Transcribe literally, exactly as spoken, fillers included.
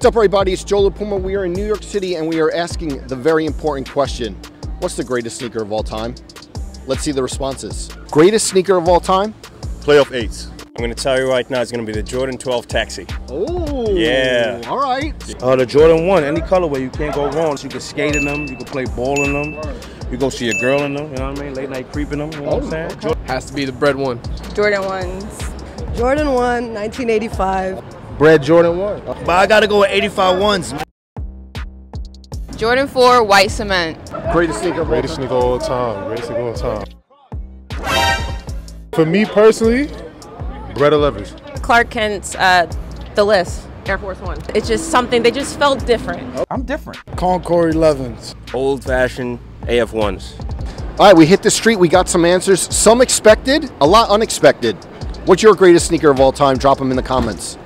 What's up, everybody? It's Joe La Puma. We are in New York City and we are asking the very important question. What's the greatest sneaker of all time? Let's see the responses. Greatest sneaker of all time? Playoff eights. I'm going to tell you right now, it's going to be the Jordan twelve Taxi. Oh, yeah. All right. Uh, the Jordan one, any colorway, you can't go wrong. So you can skate in them, you can play ball in them, you go see a girl in them, you know what I mean? Late night creep in them, you know what I'm saying? Okay. Has to be the Bred one. Jordan ones. Jordan one, nineteen eighty-five. Bred Jordan one. But I got to go with eighty-five ones. Jordan four White Cement. Greatest sneaker of all time. Sneaker all time. Greatest sneaker all time. For me personally, Red elevens. Clark Kent's uh, The List, Air Force One. It's just something, they just felt different. I'm different. Concord elevens. Old fashioned A F ones. All right, we hit the street, we got some answers. Some expected, a lot unexpected. What's your greatest sneaker of all time? Drop them in the comments.